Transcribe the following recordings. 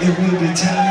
It will be time.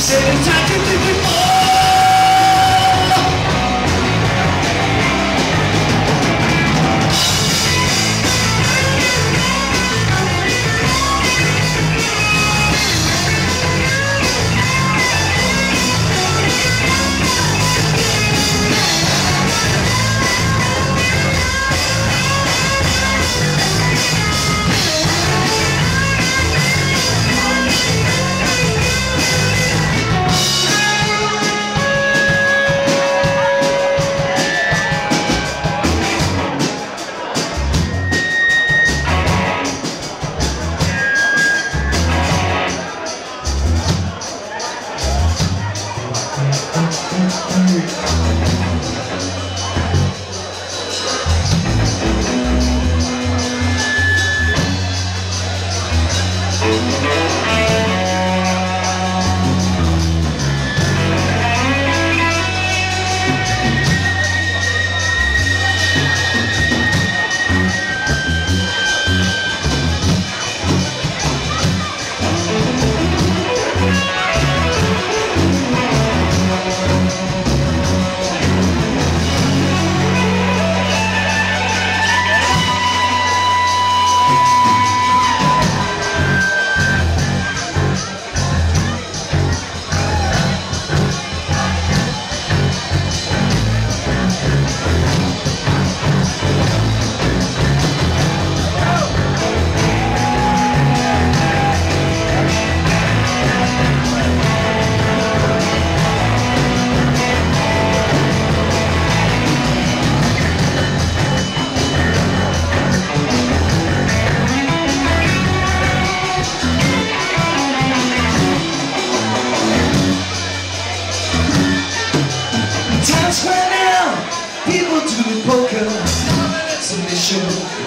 Said it's time to live with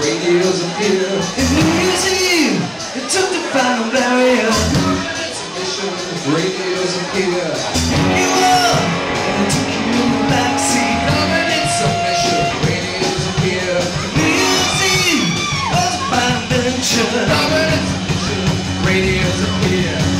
radios appear in the museum. It took the final barrier. Radios appear. You were and took you in the backseat. Dominant submission. Radios appear in the museum. Us by adventure. Dominant submission. Radios appear.